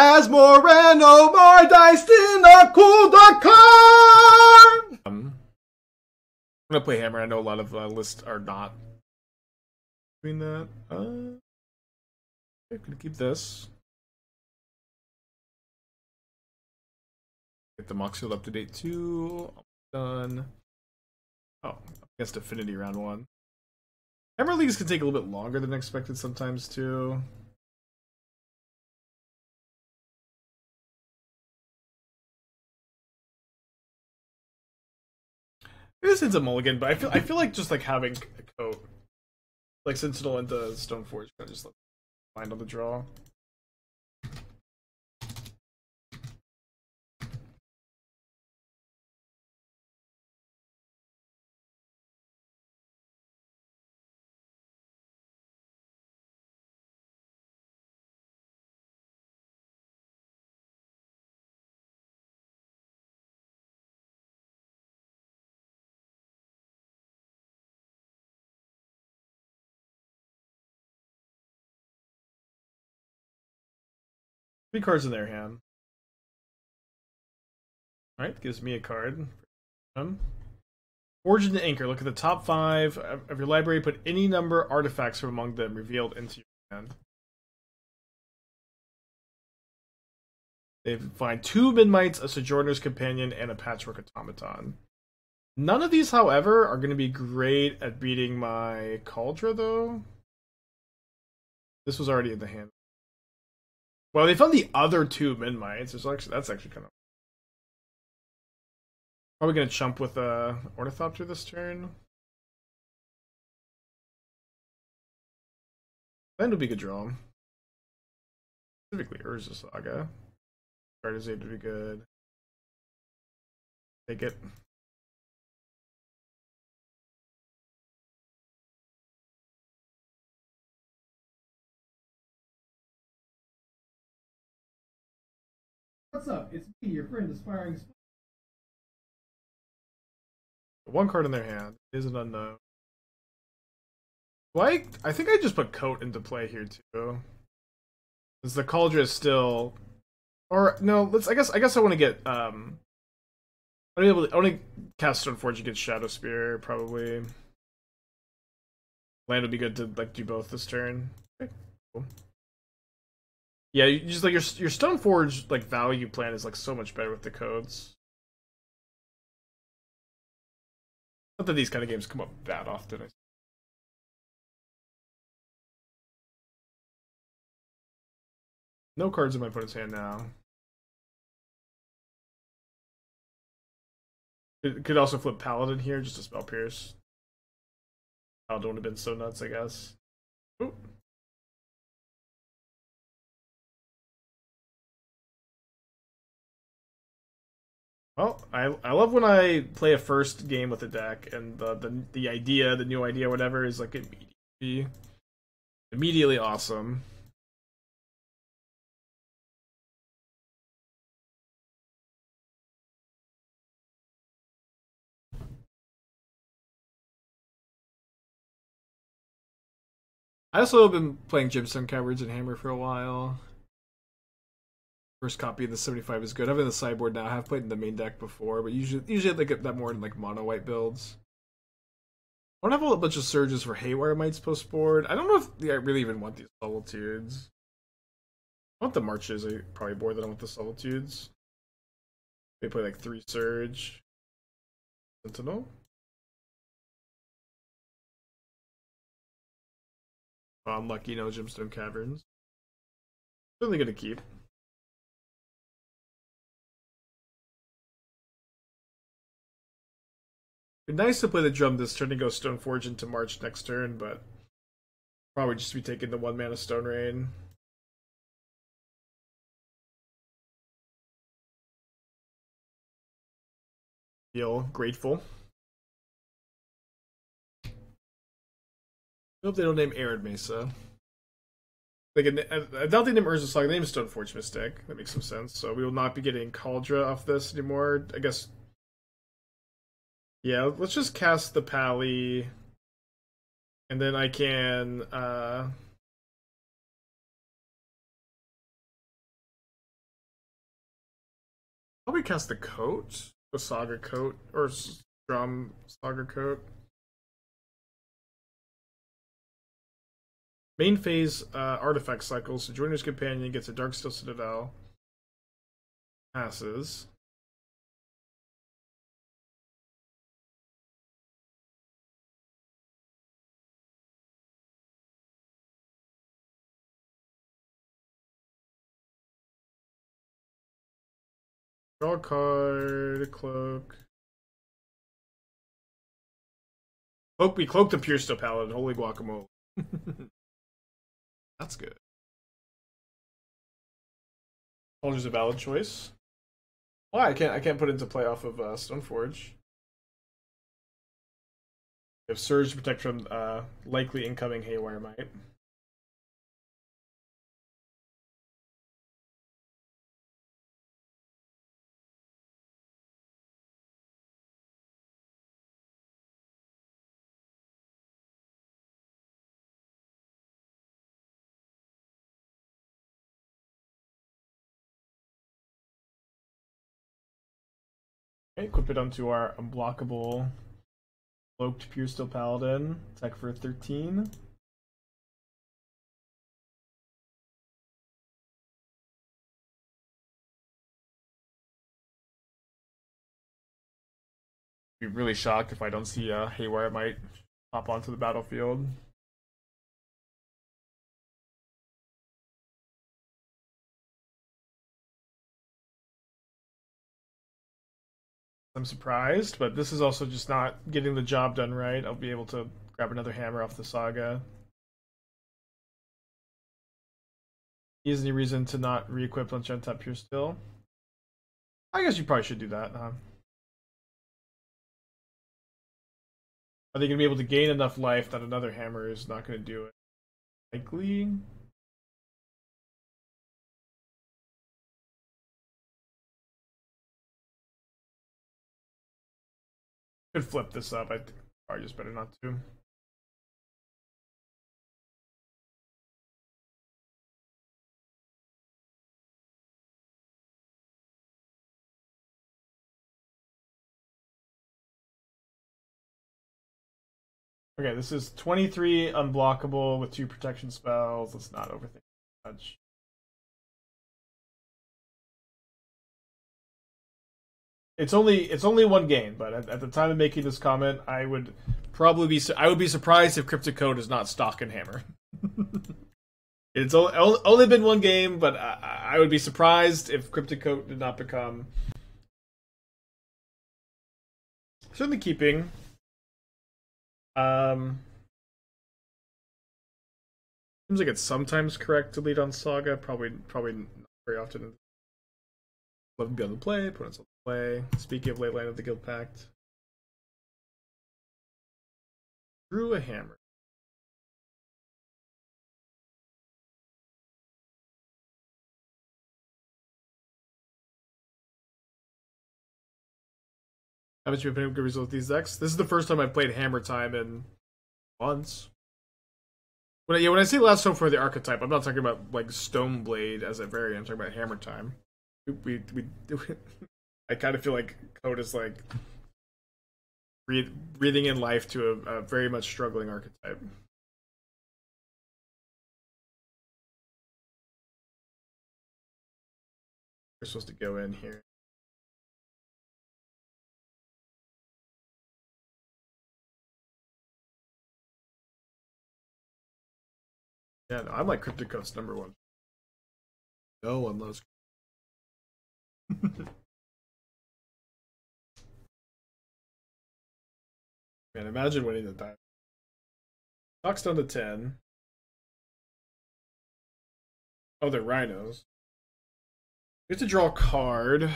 As Moreno more diced in a cool .com. I'm gonna play Hammer. I know a lot of lists are not doing that. I'm gonna keep this. Get the Mox Shield up to date too. Done. Oh, against Affinity round one. Hammer Leagues can take a little bit longer than expected sometimes too. This is a mulligan, but I feel like just like having a coat, like Sentinel into Stoneforge, kind of just like find on the draw. Three cards in their hand. Alright, gives me a card. Forge into Anchor. Look at the top 5 of your library. Put any number of artifacts from among them revealed into your hand. They find 2 Midnight Mites, a Sojourner's Companion, and a Patchwork Automaton. None of these, however, are going to be great at beating my Kaldra, though. This was already in the hand. Well, they found the other 2 Midnight Mites. That's actually kind of... Probably going to chump with Ornithopter this turn. Then it'll be a good draw. Specifically Urza's Saga. Sigarda's Aid would be good. Take it. What's up? It's me, your friend, Aspiring. One card in their hand is an unknown. Like, I think I just put Coat into play here too, because the Kaldra is still, or no? Let's. I guess I want to get. I want to cast Stoneforge against Shadowspear probably. Land would be good to like do both this turn. Okay, cool. Yeah, you just like your Stoneforge like value plan is like so much better with the codes. Not that these kind of games come up that often. No cards in my opponent's hand now. It could also flip Paladin here just to Spell Pierce. Paladin would have been so nuts, I guess. Ooh. Well, I love when I play a first game with a deck and the idea, the new idea, whatever, is like immediately awesome. I also have been playing Gemstone Caverns and Hammer for a while. First copy of the 75 is good. I've been in the sideboard now. I have played in the main deck before, but usually I get that more in like mono white builds. I don't have a bunch of surges for Haywire Mites post board. I don't know if I really even want these Solitudes. I want the Marches. I probably bored that I want the Solitudes. They play like 3 Surge. Sentinel. Well, I'm lucky, no Gemstone Caverns. Certainly gonna keep. It'd be nice to play the drum this turn and go Stoneforge into March next turn, but probably just be taking the 1 mana Stone Rain. Feel grateful. Hope they don't name Arid Mesa. I doubt they name Urza's Saga. They name Stoneforge Mystic. That makes some sense. So we will not be getting Kaldra off this anymore, I guess. Yeah, let's just cast the Pally, and then I can Probably cast the coat, the saga coat, or drum saga coat. Main phase artifact cycles. Sojourner's Companion gets a Darksteel Citadel. Passes. Draw a card, cloak. Cloak, we cloaked the Puresteel Paladin, holy guacamole. That's good. Soldier's a valid choice. Why? Well, I can't put it into play off of Stoneforge. We have Surge to protect from likely incoming Haywire Mite. Equip it onto our unblockable cloaked Puresteel Paladin. Attack for 13. Be really shocked if I don't see a Haywire Mite pop onto the battlefield. I'm surprised, but this is also just not getting the job done right. I'll be able to grab another hammer off the saga. Is any reason to not re-equip on Gentap Pure Steel? I guess you probably should do that, huh? Are they going to be able to gain enough life that another hammer is not going to do it? Likely. Could flip this up. I think probably just better not to. Okay, this is 23 unblockable with 2 protection spells. Let's not overthink much. It's only one game, but at the time of making this comment, I would probably be surprised if Cryptic Coat is not stock and hammer. It's only been one game, but I would be surprised if Cryptic Coat did not become certainly keeping. Seems like it's sometimes correct to lead on Saga, probably not very often. Love to be on the play, put it on the play. Speaking of late line of the Guild Pact. Drew a hammer. Haven't you been able to resolve with these decks? This is the first time I've played Hammer Time in months. When I say last time for the archetype, I'm not talking about like Stoneblade as a variant, I'm talking about Hammer Time. We do it. I kind of feel like Coat is like breathing in life to a very much struggling archetype. We're supposed to go in here. Yeah, no, I'm like Cryptic Coat's #1. No one loves. Man, imagine winning the diamond. Knocks down to 10. Oh, they're rhinos. We have to draw a card.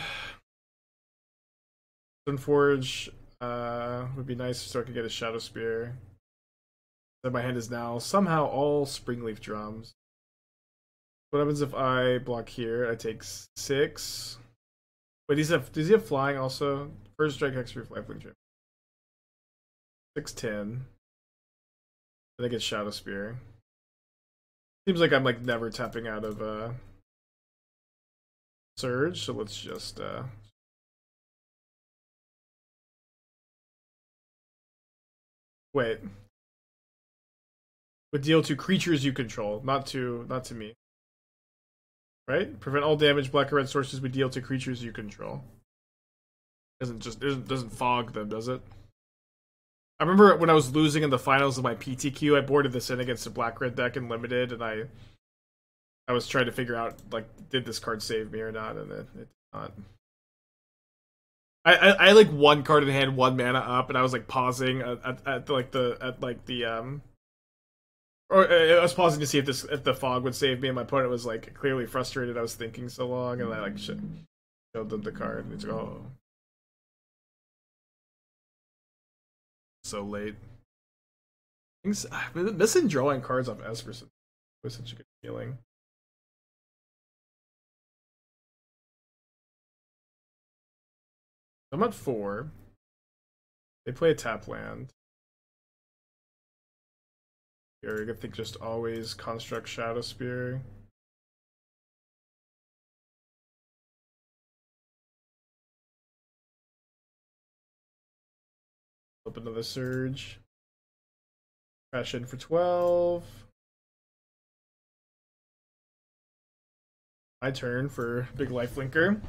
Stoneforge would be nice so I could get a Shadowspear. That my hand is now somehow all Springleaf Drums. What happens if I block here? I take 6. Wait, does he have flying also? First strike, Hexproof, lifelink chip. 6/10. Then I get Shadow Spear. Seems like I'm like never tapping out of Surge, so let's just Wait. Would deal to creatures you control, not to me. Right? Prevent all damage black or red sources would deal to creatures you control. Doesn't fog them, does it? I remember when I was losing in the finals of my PTQ, I boarded this in against a black red deck in limited, and I was trying to figure out, like, did this card save me or not, and it did not. I had, like, one card in hand, one mana up, and I was like pausing I was pausing to see if the fog would save me, and my opponent was like clearly frustrated. I was thinking so long, and I like showed them the card, and it's like, oh, so late. Things I've been missing drawing cards off Esper Sentinel was such a good feeling. I'm at 4. They play a tap land. You're gonna think just always construct Shadowspear. Flip another surge. Crash in for 12. My turn for big lifelinker.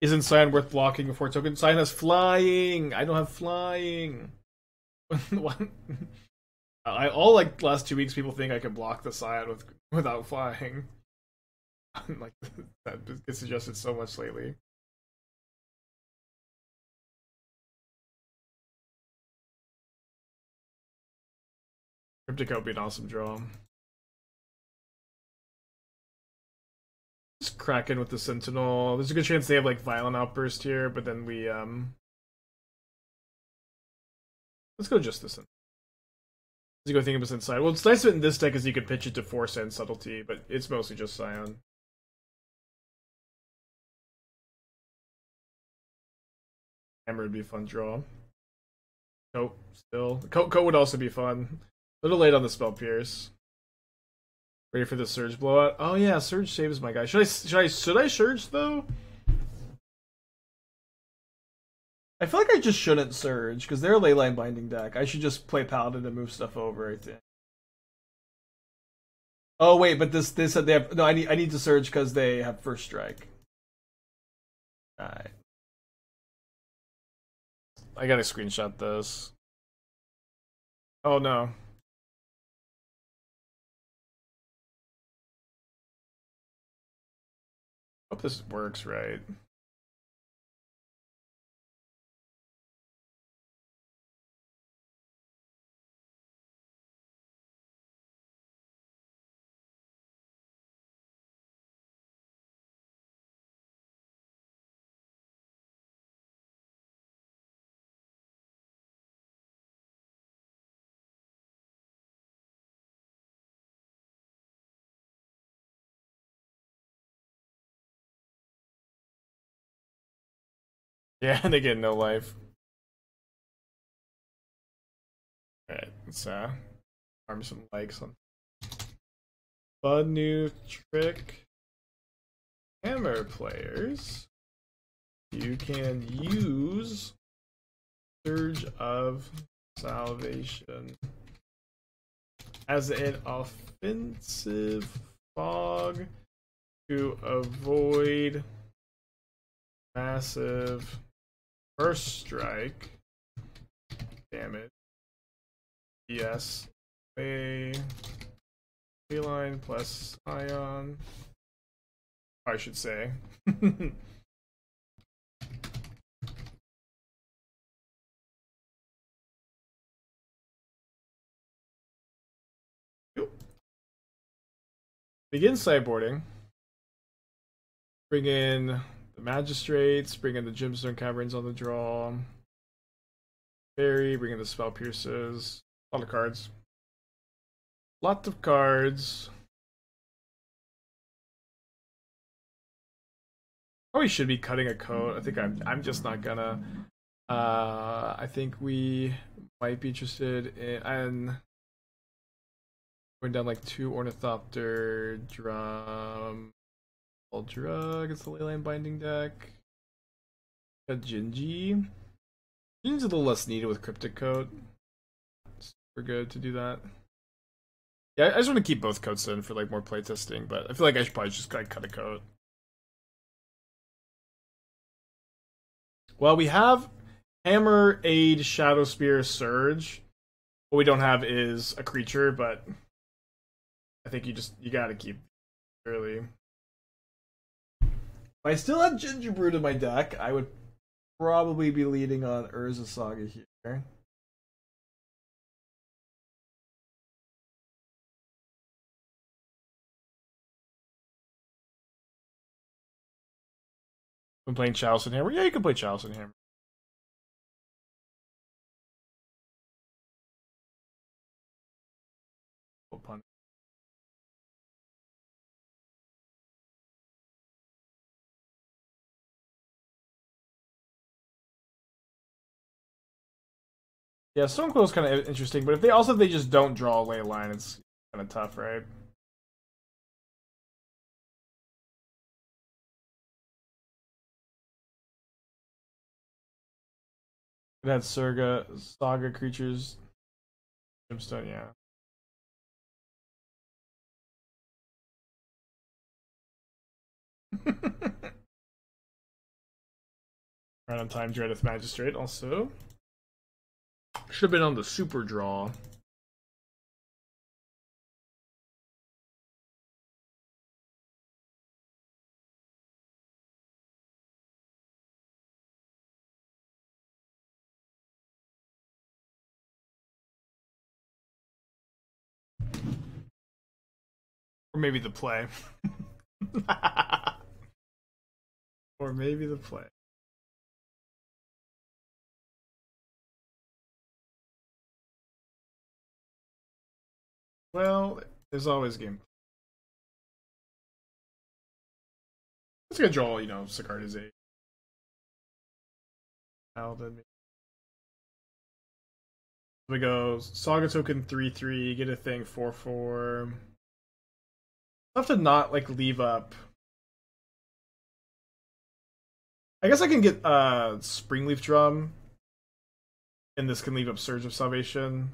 Isn't Sign worth blocking before token? Sign has flying! I don't have flying! All like last 2 weeks people think I can block the Sign without flying. Like, that gets suggested so much lately. Cryptic Coat would be an awesome draw. Just crack in with the Sentinel. There's a good chance they have like Violent Outburst here, but then we let's go just this in. Let's go think of us inside. Well, it's nice in this deck is you can pitch it to Force and Subtlety, but it's mostly just Scion. Hammer would be a fun draw. Coat still. Coat would also be fun. A little late on the Spell Pierce. Ready for the surge blowout? Oh yeah, surge saves my guy. Should I surge though? I feel like I just shouldn't surge because they're a Leyline Binding deck. I should just play Paladin and move stuff over. I think. Oh wait, but they said they have no. I need to surge because they have first strike. All right. I gotta screenshot this. Oh no. Hope this works right. Yeah, they get no life. Alright, let's farm some likes on. Fun new trick. Hammer players. You can use Surge of Salvation as an offensive fog to avoid massive first strike damage. Yes. A Leyline plus Ion, I should say. Begin sideboarding. Bring in the Magistrates, bring in the Gemstone Caverns on the draw. Fairy, bring in the Spell Pierces. A lot of cards. Lots of cards. Probably should be cutting a coat. I think I'm just not gonna. I think we might be interested in going down like 2 Ornithopter, Drum, Kaldra against the Leyline Binding deck. Got Gingy. Gingy's a little less needed with Cryptic Coat. we're good to do that. Yeah, I just want to keep both coats in for like more playtesting, but I feel like I should probably just like cut a coat. Well, we have Hammer, Aid, Shadowspear, Surge. What we don't have is a creature, but I think you gotta keep early. If I still had Gingerbrute in my deck, I would probably be leading on Urza's Saga here. I'm playing Chalice and Hammer. Yeah, you can play Chalice and Hammer. Yeah, Stoneforge is kind of interesting, but if they just don't draw a ley line, it's kind of tough, right? It had Saga creatures, Gemstone, yeah. Right on time, Drannith Magistrate also. Should have been on the super draw. Or maybe the play. Or maybe the play. Well, there's always game. It's gonna draw, you know, Sigarda's Aid. We go Saga token 3/3, get a thing 4/4. I'll have to not like leave up. I guess I can get Springleaf Drum, and this can leave up Surge of Salvation.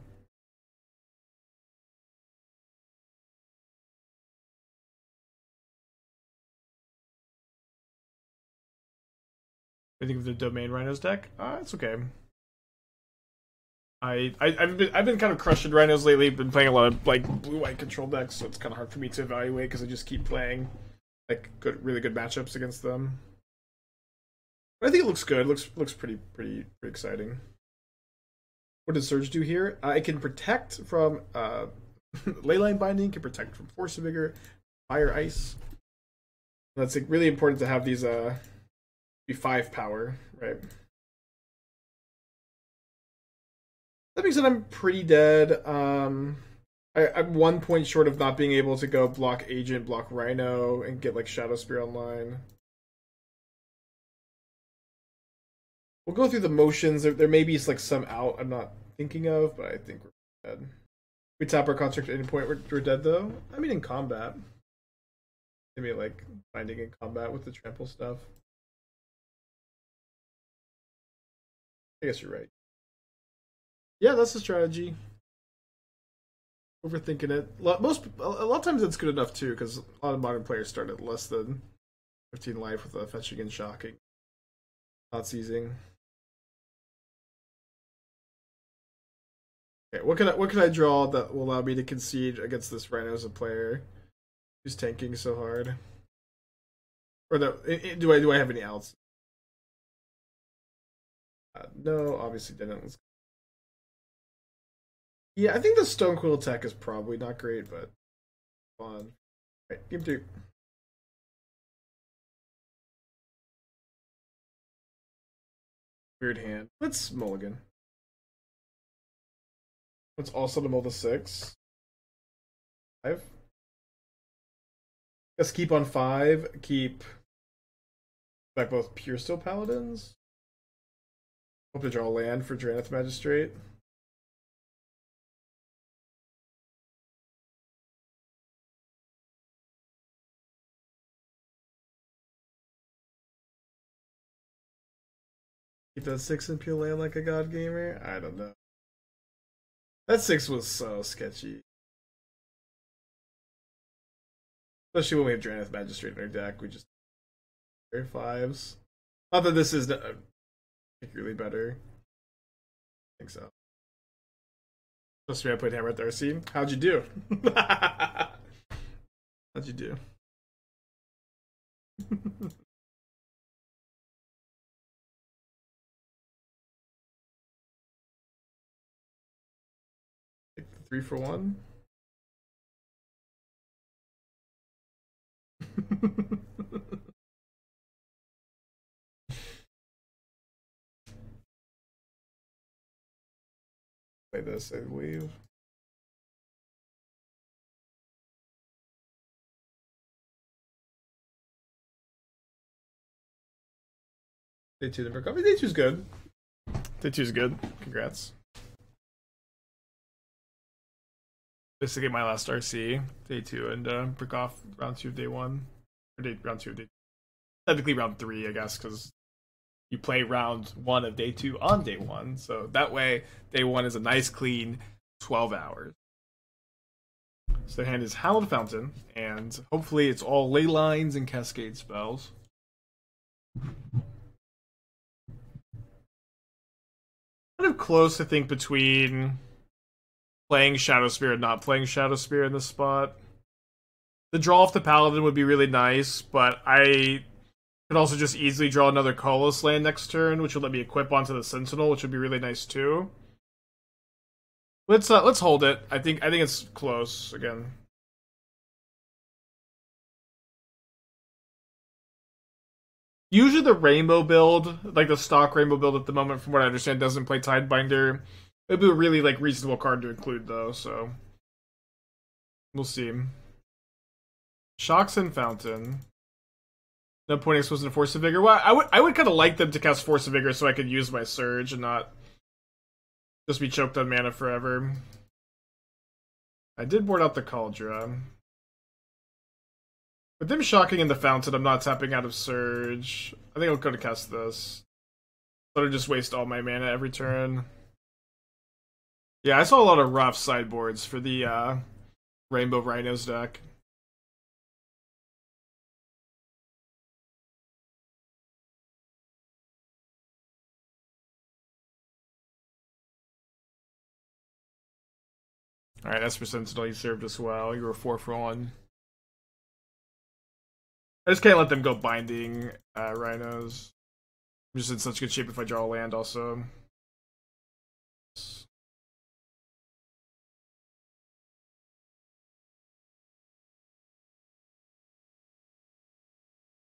I think of the Domain Rhinos deck. It's okay. I've been kind of crushing Rhinos lately. Been playing a lot of like blue-white control decks, so it's kind of hard for me to evaluate because I just keep playing like really good matchups against them. But I think it looks good. It looks pretty exciting. What did Surge do here? It can protect from Leyline Binding. Can protect from Force of Vigor, Fire, Ice. And that's like, really important to have these. Be 5 power, right? That means that I'm pretty dead. I'm 1 point short of not being able to go block Agent, block Rhino, and get like Shadowspear online. We'll go through the motions. There may be like some out I'm not thinking of, but I think we're dead. We tap our Construct at any point. We're dead though. I mean, in combat, maybe like Binding in combat with the trample stuff. I guess you're right. Yeah, that's the strategy. Overthinking it. A lot of times that's good enough too, because a lot of modern players start at less than 15 life with a fetching and shocking, not seizing. Okay, what can I draw that will allow me to concede against this Rhino as a player who's tanking so hard? Or that, do I have any outs? No, obviously didn't. Yeah, I think the Stonequill tech is probably not great, but fun. Alright, game two. Weird hand. Let's mulligan. Let's also to mull the 6/5. Let's keep on 5. Keep back both Puresteel Paladins. Hope to draw land for Drannith Magistrate. Keep that 6 in pure land like a god gamer? I don't know. That 6 was so sketchy. Especially when we have Drannith Magistrate in our deck, we just their 5s. Not that this is particularly better. I think so. Trust me, I played Hammer Time. How'd you do? How'd you do? Take the 3 for 1. Play this, I believe. Day 2 didn't recover. Day 2's good. Day 2's good. Congrats. Just to get my last RC, Day 2, and brick off round 2 of Day 1. Or round 2 of Day 2. Technically round 3, I guess, because you play round 1 of Day 2 on Day 1. So that way, Day 1 is a nice, clean 12 hours. So the hand is Hallowed Fountain, and hopefully it's all ley lines and cascade spells. Kind of close, I think, between playing Shadowspear and not playing Shadowspear in this spot. The draw off the Paladin would be really nice, but I could also just easily draw another Kolos land next turn, which would let me equip onto the Sentinel, which would be really nice too. Let's hold it. I think it's close again. Usually the rainbow build, like the stock rainbow build at the moment, from what I understand, doesn't play Tidebinder. It'd be a really like reasonable card to include though, so we'll see. Shocks and Fountain. No point exposing to Force of Vigor. Well, I would kind of like them to cast Force of Vigor so I could use my Surge and not just be choked on mana forever. I did board out the Kaldra. With them shocking in the Fountain, I'm not tapping out of Surge. I think I'll go to cast this. Let her just waste all my mana every turn. Yeah, I saw a lot of rough sideboards for the Rainbow Rhinos deck. Alright, Esper Sentinel, you served us well. You were 4 for 1. I just can't let them go binding rhinos. I'm just in such good shape if I draw a land also.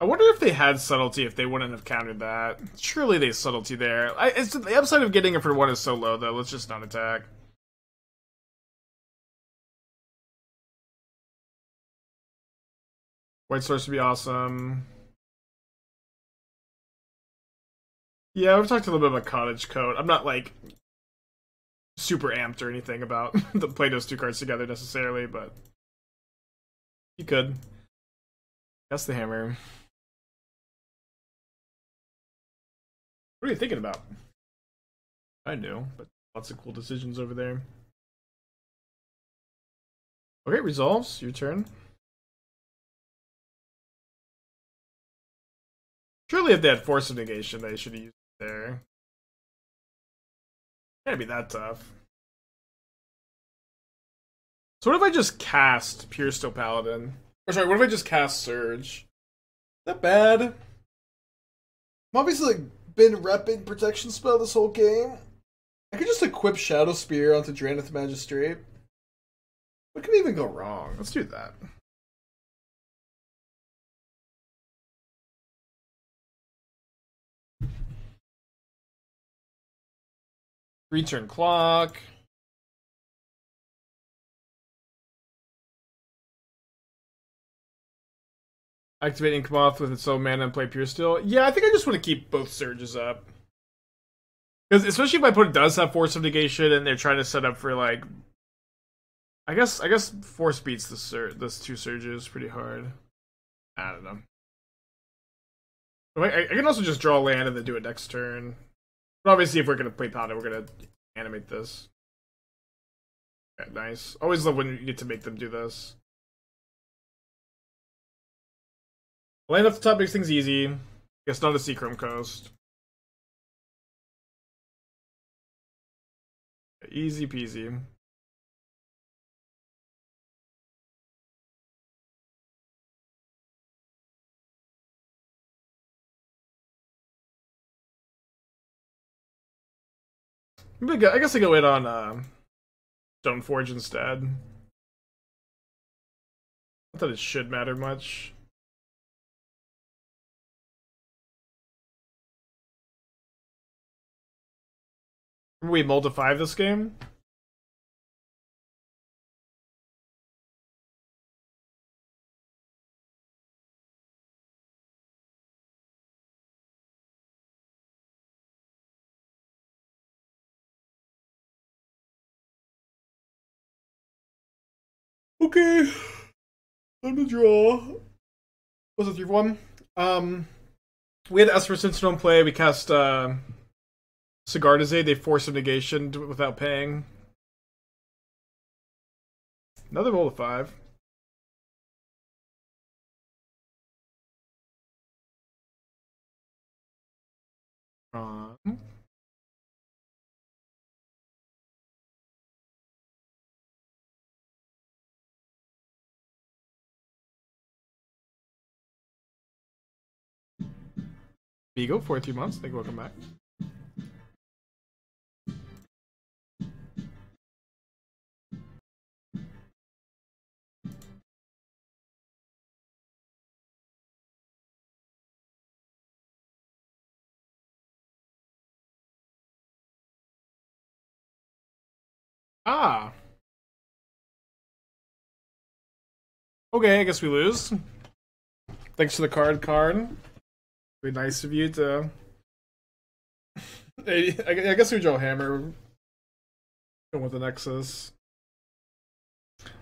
I wonder if they had subtlety, if they wouldn't have countered that. Surely they subtlety there. It's the upside of getting it for 1 is so low though, let's just not attack. White Source would be awesome. Yeah, we've talked a little bit about Cottage Coat. I'm not, like, super amped or anything about the play those 2 cards together necessarily, but you could. That's the hammer. What are you thinking about? I know, but lots of cool decisions over there. Okay, resolves. Your turn. Surely if they had Force of Negation, they should have used it there. Can't be that tough. So what if I just cast Puresteel Paladin? Or sorry, what if I just cast Surge? Is that bad? I'm obviously been repping Protection Spell this whole game. I could just equip Shadowspear onto Drannith Magistrate. What could even go wrong? Let's do that. Return clock. Activate Inkmoth with its own mana and play Puresteel. Yeah, I think I just want to keep both Surges up. Because especially if my opponent does have Force of Negation and they're trying to set up for like... I guess Force beats the those 2 Surges pretty hard. I don't know. I can also just draw land and then do it next turn. But obviously, if we're going to play Paladin, we're going to animate this. Okay, nice. Always love when you get to make them do this. Land off the top makes things easy. Guess not a Seachrome Coast. Easy peasy. I guess I go wait on Stoneforge instead. Not that it should matter much. Remember we mulled to 5 this game? Okay, time to draw. Was it 3-1? We had Esper Sentinel in play. We cast Sigarda's Aid. They Force of Negation without paying. Another roll of 5. Vigo for 3 months. Thank you. Welcome back. Ah. Okay, I guess we lose. Thanks for the card, Karn. Be nice of you to. I guess we draw Hammer. Going with the Nexus.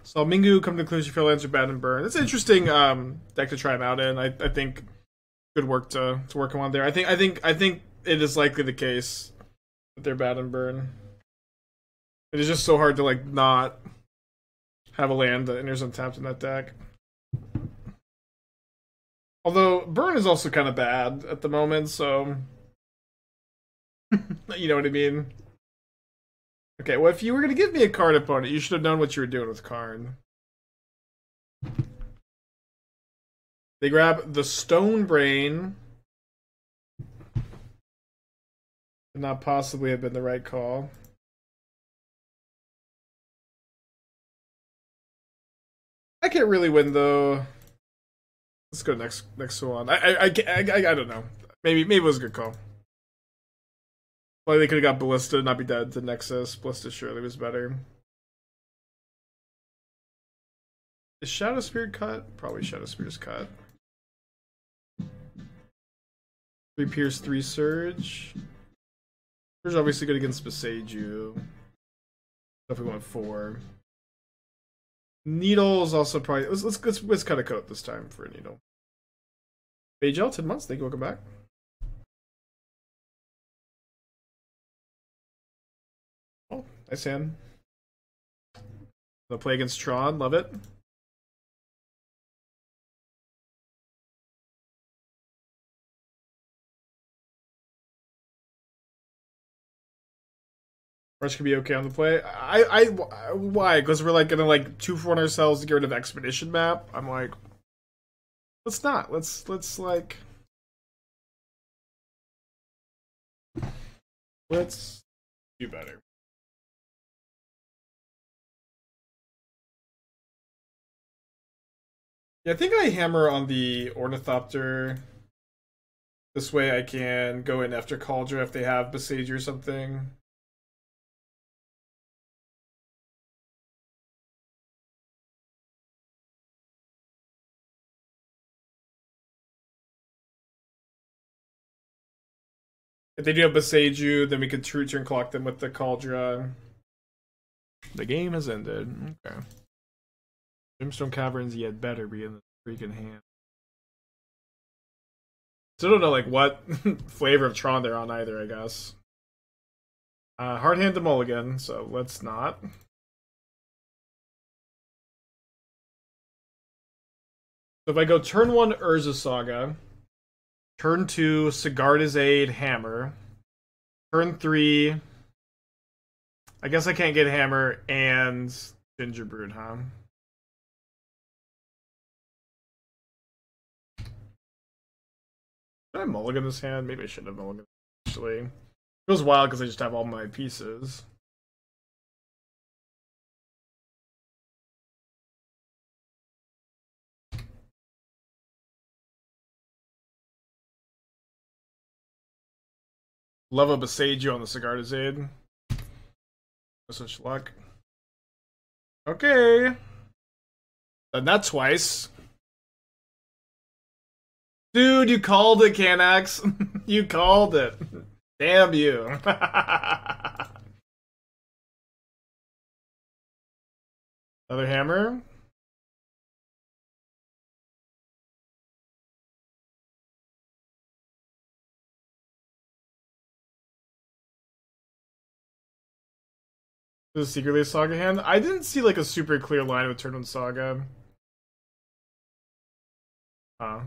So Mingu come to conclusion for lands are bad and burn. It's an interesting deck to try him out in. I think good work to work him on there. I think it is likely the case that they're bad and burn. It is just so hard to like not have a land that enters untapped in that deck. Although, burn is also kind of bad at the moment, so... you know what I mean? Okay, well, if you were going to give me a card opponent, you should have known what you were doing with Karn. They grab the Stone Brain. Could not possibly have been the right call. I can't really win, though. Let's go next one. I don't know. Maybe it was a good call. Well, they could have got Ballista and not be dead to Nexus. Ballista surely was better. Is Shadowspear cut? Probably Shadowspear's cut. 3 Pierce, 3 Surge. Surge obviously good against Besaidu. Definitely went 4. Needle's also probably let's cut a coat this time for a needle. Bajel, 10 months. Thank you. Welcome back. Oh, nice hand. The play against Tron, love it. March could be okay on the play. Why? Because we're like gonna like 2-for-1 ourselves to get rid of Expedition Map. I'm like, let's not. Let's do better. Yeah, I think I hammer on the Ornithopter. This way I can go in after Kaldra if they have Besaidu or something. If they do have Besaidu, then we could true turn clock them with the Kaldra. The game has ended. Okay. Gemstone Caverns, you had better be in the freaking hand. Still don't know like what flavor of Tron they're on either, I guess. Hard hand to mulligan, so let's not. So if I go turn 1, Urza's Saga. Turn 2, Sigarda's Aid, Hammer. Turn 3... I guess I can't get Hammer and Gingerbrute, huh? Did I mulligan this hand? Maybe I shouldn't have mulligan, actually. It was wild because I just have all my pieces. Love a Besaidu on the Sigarda's Aid. No such luck. Okay. Done that twice. Dude, you called it, Canax. You called it. Damn you. Another hammer. Is it secretly a Saga hand? I didn't see like a super clear line with turn 1 Saga. Huh.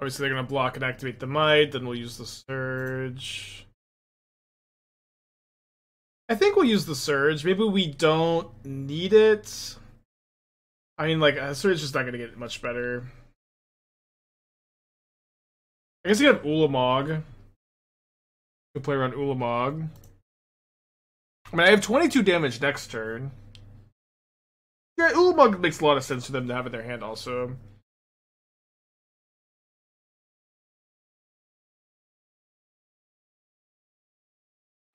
Obviously, they're going to block and activate the Might, then we'll use the Surge. I think we'll use the Surge. Maybe we don't need it. I mean, like, a Surge is just not going to get much better. I guess you have Ulamog. We'll play around Ulamog. I mean, I have 22 damage next turn. Yeah, Ulamog makes a lot of sense for them to have in their hand also.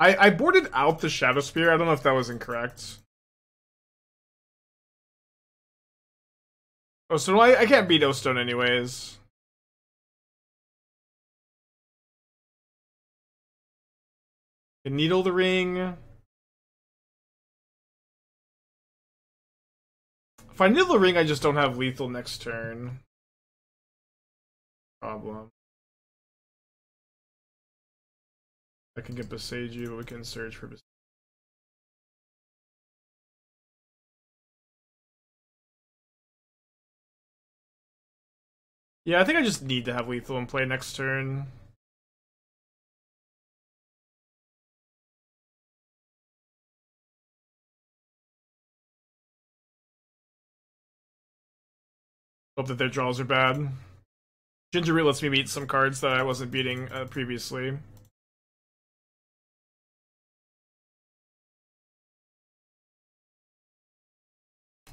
I boarded out the Shadowspear. I don't know if that was incorrect. Oh, so I can't beat O-Stone anyways. Can needle the ring. If I needle the ring, I just don't have lethal next turn. Problem. I can get Besaidu, but we can search for Besaidu. Yeah, I think I just need to have lethal in play next turn. Hope that their draws are bad. Gingerbrute lets me beat some cards that I wasn't beating previously.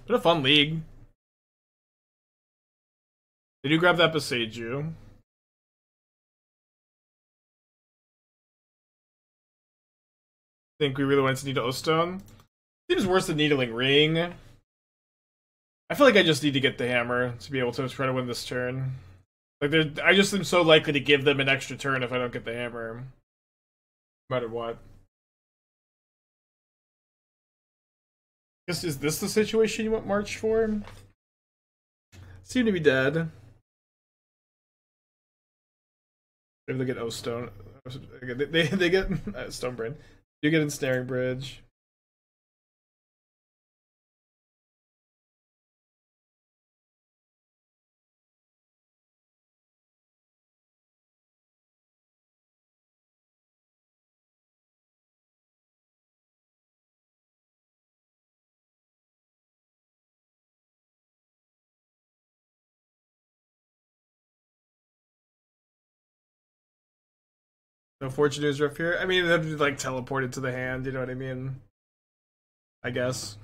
What a fun league. They do grab that Besaidu. Think we really wanted to needle O-Stone. Seems worse than needling ring. I feel like I just need to get the hammer to be able to try to win this turn. Like, I just am so likely to give them an extra turn if I don't get the hammer. No matter what. Is this the situation you want March for? Seem to be dead. Maybe they get O-Stone. They get Stonebrain. You get Ensnaring Bridge. No fortune news up here. I mean, that'd be like teleported to the hand, you know what I mean? I guess.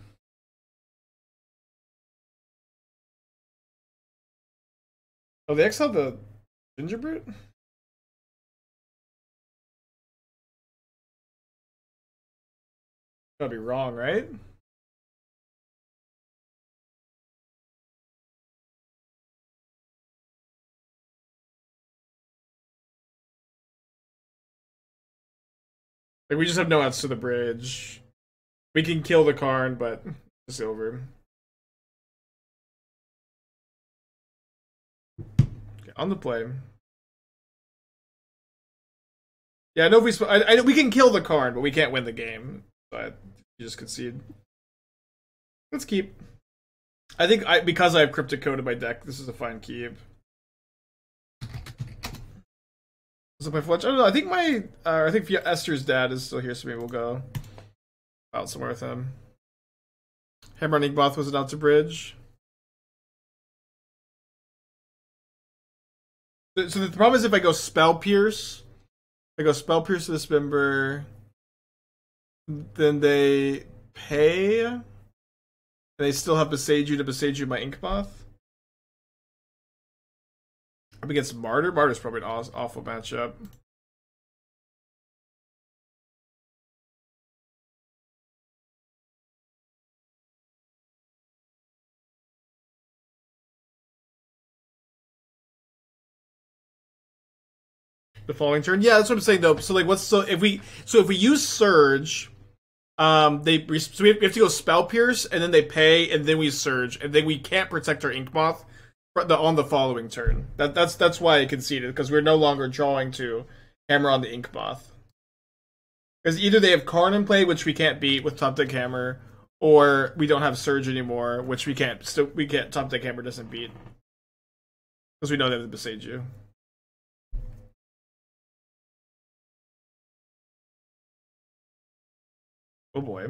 Oh, they exiled the Gingerbrute? Gotta be wrong, right? Like, we just have no outs to the bridge. We can kill the Karn, but it's over. Okay, on the play. Yeah, no, we can kill the Karn, but we can't win the game. But you just concede. Let's keep. I think because I have Cryptic Coat in my deck, this is a fine keep. Is it my Fletch? I don't know. I think my I think Esther's dad is still here, so maybe we'll go out somewhere with him. Hammer and Inkmoth was out to bridge. So the problem is if I go Spell Pierce. I go Spell Pierce to the Spimber, then they pay, and they still have Besaidu to Besaidu my Inkmoth. Up against Martyr? Martyr's probably an awful matchup. The following turn, yeah, that's what I'm saying though. So like, if we use Surge, we have to go Spell Pierce, and then they pay, and then we Surge, and then we can't protect our Inkmoth on the following turn. That's why I conceded, because we're no longer drawing to Hammer on the Inkmoth. Because either they have Karn in play, which we can't beat with Top Deck Hammer, or we don't have Surge anymore, which we can't. So we can't. Top Deck Hammer doesn't beat, because we know they have the Besaidu. Oh boy.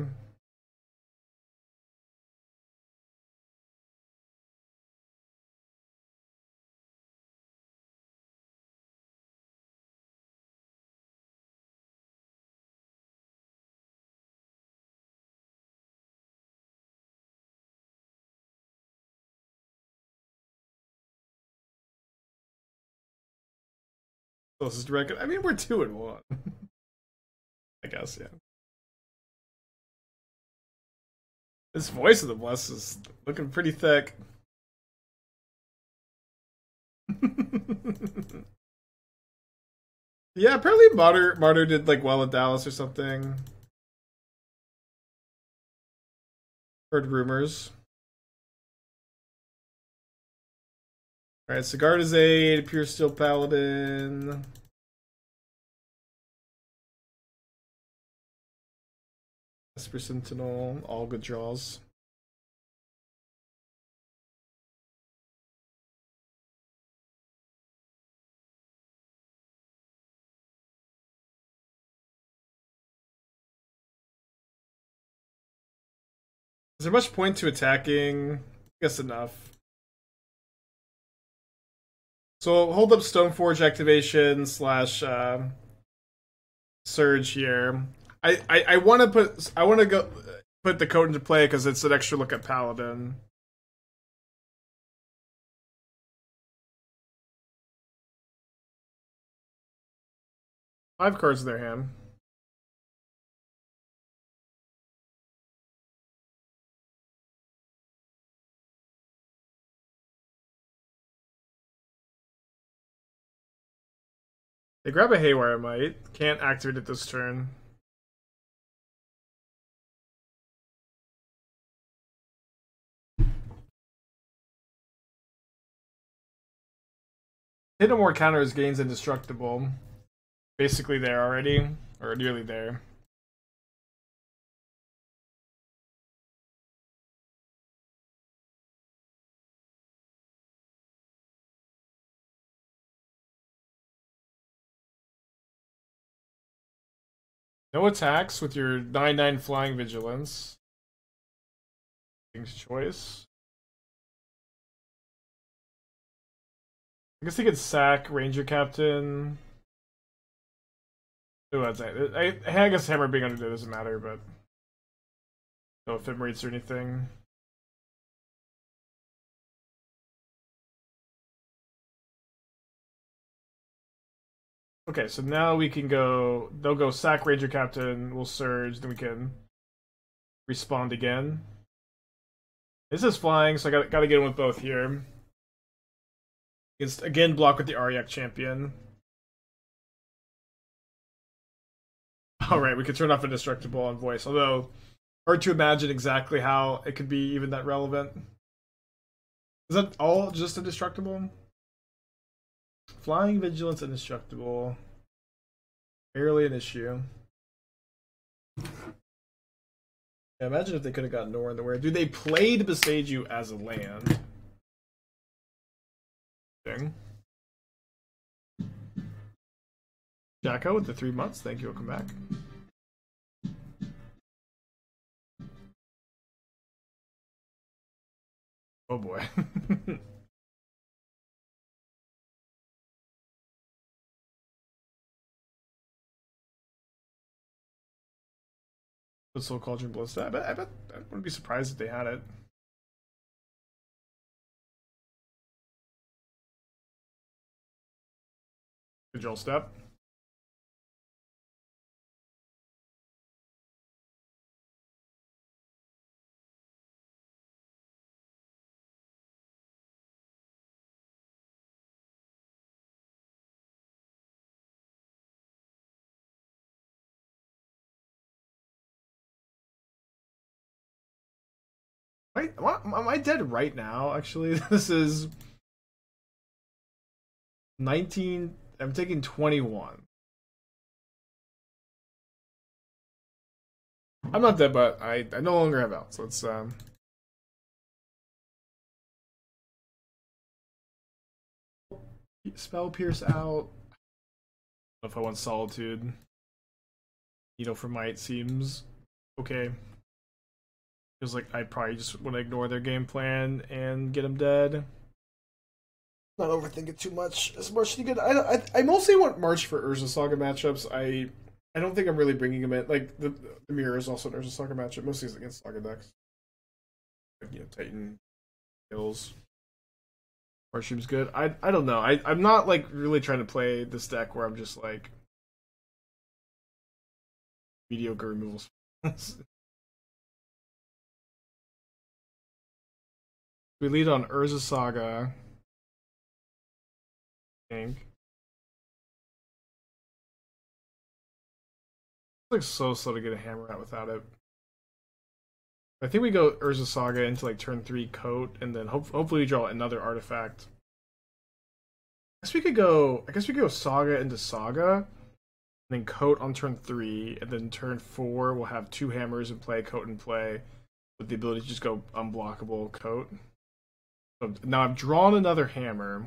Closest record. I mean, we're 2-1. I guess, yeah. This Voice of the Blessed is looking pretty thick. Yeah, apparently Martyr did like well at Dallas or something. Heard rumors. Alright, Sigarda's Aid, Puresteel Paladin. Esper Sentinel, all good draws. Is there much point to attacking? I guess enough. So hold up Stoneforge activation / Surge here. I want to put the coat into play because it's an extra look at Paladin. Five cards in their hand. They grab a Haywire Mite. Can't activate it this turn. Hit or more counters gains indestructible. Basically there already, or nearly there. No attacks with your 9/9 flying vigilance. King's Choice. I guess they could sack Ranger Captain. Oh, that's it. I guess Hammer being under there doesn't matter, but no ephemerates or anything. Okay, so now we can go. They'll go sack Ranger Captain. We'll Surge. Then we can respond again. This is flying, so I gotta get in with both here. Against, again, block with the Ariak champion. Alright, we could turn off Indestructible on voice, although hard to imagine exactly how it could be even that relevant. Is that all just Indestructible? Flying, Vigilance, Indestructible. Barely an issue. Yeah, imagine if they could have gotten Nor in the Wear. Dude, they played Besaidu as a land. Thing. Jacko with the 3 months. Thank you. Welcome back. Oh boy. Soul Cauldron Ballista. I bet I wouldn't be surprised if they had it. Control step. Am I dead right now? Actually, this is 19. I'm taking 21. I'm not dead, but I no longer have out. So it's Spell Pierce out. I don't know if I want Solitude. Needle for Might seems okay. Feels like I probably just want to ignore their game plan and get them dead. Not overthink it too much. Is March good? I mostly want March for Urza's Saga matchups. I don't think I'm really bringing him in. Like the mirror is also an Urza's Saga matchup. Mostly it's against Saga decks. Like, you know, Titan kills. March seems good. I don't know. I'm not like really trying to play this deck where I'm just like mediocre removals. We lead on Urza's Saga, I think. It's like so slow to get a hammer out without it. I think we go Urza's Saga into like turn 3 coat, and then hopefully we draw another artifact. I guess we could go Saga into Saga, and then coat on turn 3, and then turn 4 we'll have 2 hammers in play, coat in play, with the ability to just go unblockable coat. So now I've drawn another hammer.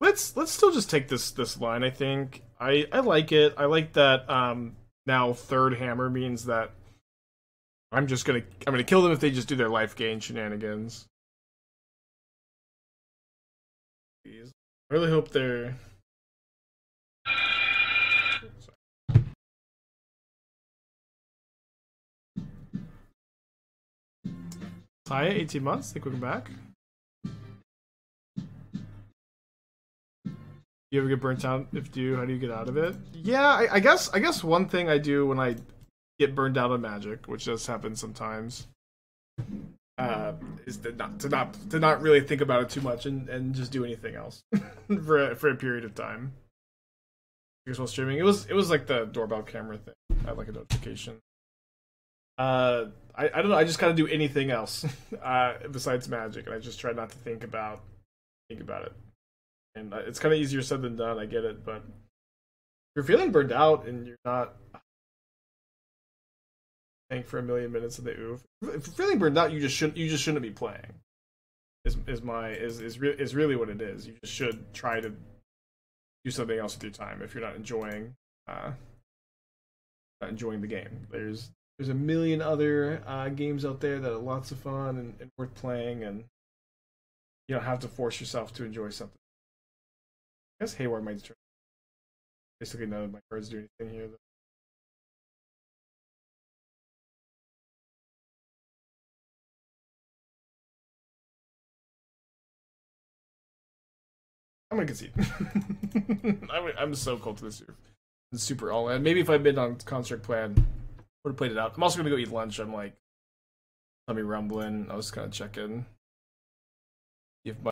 Let's still just take this line, I think. I like it. I like that now third hammer means that I'm gonna kill them if they just do their life gain shenanigans. Jeez. I really hope they're Saya, 18 months, I think we'll come back. You ever get burnt out? If you do, how do you get out of it? Yeah, I guess one thing I do when I get burned out on Magic, which does happen sometimes, is to not really think about it too much and just do anything else for a period of time. Because while streaming, it was like the doorbell camera thing. I had like a notification. I don't know, I just gotta do anything else besides Magic, and I just try not to think about it. And it's kind of easier said than done, I get it, but if you're feeling burned out and you're not playing for a million minutes of the oof, if you're feeling burned out, you just shouldn't be playing. Is really what it is. You just should try to do something else with your time if you're not enjoying the game. There's a million other games out there that are lots of fun and worth playing, and you don't have to force yourself to enjoy something. I guess Haywire Mites. Basically, none of my birds do anything here. Though. I'm gonna concede. I'm so cold to this year. super all in. Maybe if I'd been on Construct Plan, would have played it out. I'm also gonna go eat lunch. I'm like, let me rumbling. I was kind of checking if my